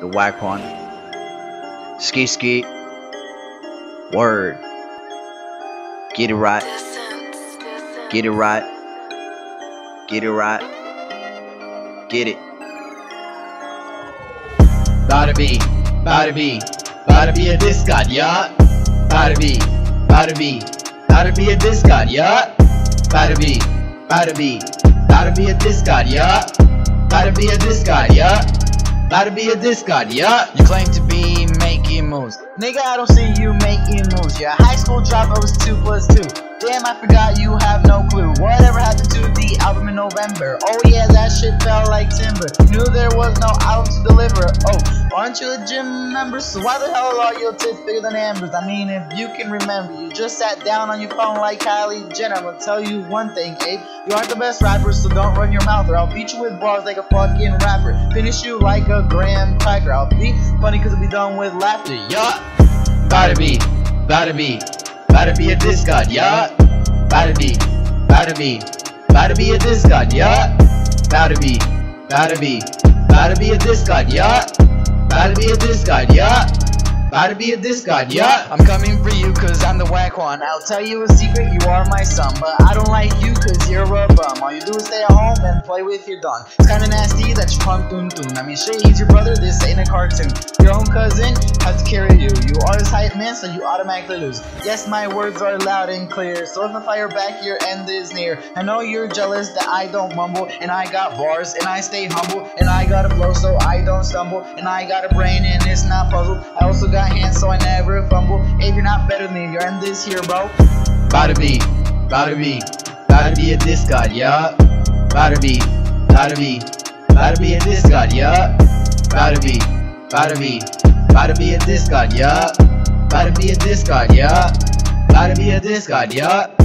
the whack one. Ski ski. Word. Get it right. Get it right. Get it right. Get it. Bout to be a disc god, yeah. Bout to be a disc god, yeah. Bout to be a disc god, yeah. Bout to be a disc god, yeah. Bout to be a disc god, yeah. You claim to be making moves, nigga. I don't see you making moves. Yeah, high school dropout was 2 plus 2. Damn, I forgot you have no clue. Whatever happened to the album in November? Oh yeah, that shit fell like timber. Knew there was no album to deliver. Oh. Aren't you a gym member? So why the hell are your tits bigger than Amber's? I mean, if you can remember, you just sat down on your phone like Kylie Jenner. I'm gonna tell you one thing, Abe. You aren't the best rapper, so don't run your mouth, or I'll beat you with bars like a fucking rapper. Finish you like a graham cracker. I'll be funny cause I'll be done with laughter, yeah. Bout to be a disc god, yeah. Bout to be a disc god, yeah. Bout to be a disc god, yeah. Bout to be a disc god, yeah. Bout to be a disc god, yeah. I'm coming for you cause I'm the whack one. I'll tell you a secret, you are my son. But I don't like you cause you're a bum. All you do is stay at home and play with your dong. It's kinda nasty that you punk doom doom. I mean shit, he's your brother, this ain't a cartoon. Your own cousin has to carry you. You are his hype man, so you automatically lose. Yes, my words are loud and clear, so if I fire back, your end is near. I know you're jealous that I don't mumble, and I got bars, and I stay humble, and I gotta blow so I don't stumble, and I got a brain and it's not puzzled. I also got hands so I never fumble. If you're not better than me, your end is here, bro. Bout to be a disc god, yeah. Bout to be a disc god, yeah. Bout to be a disc god, yeah. Bout to be a disc god, yeah. Bout to be a disc god, yeah.